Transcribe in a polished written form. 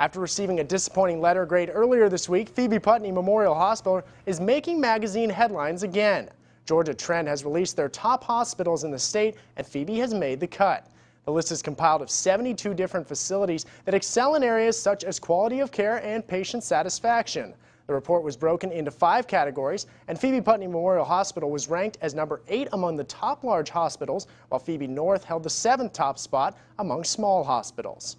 After receiving a disappointing letter grade earlier this week, Phoebe Putney Memorial Hospital is making magazine headlines again. Georgia Trend has released their top hospitals in the state, and Phoebe has made the cut. The list is compiled of 72 different facilities that excel in areas such as quality of care and patient satisfaction. The report was broken into 5 categories, and Phoebe Putney Memorial Hospital was ranked as number 8 among the top large hospitals, while Phoebe North held the 7th top spot among small hospitals.